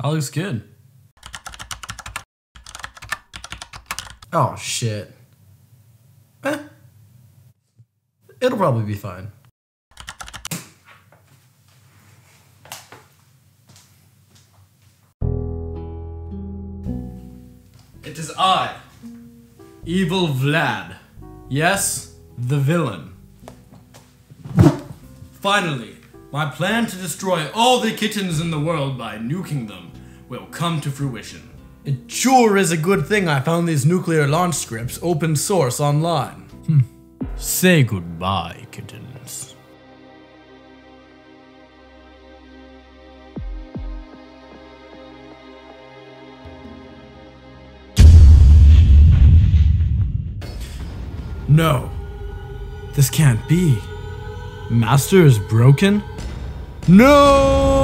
That looks good. Oh, shit. Eh. It'll probably be fine. It is I, Evil Vlad. Yes, the villain. Finally, my plan to destroy all the kittens in the world by nuking them will come to fruition. It sure is a good thing I found these nuclear launch scripts open source online. Say goodbye, kittens. No, this can't be. Master is broken? No!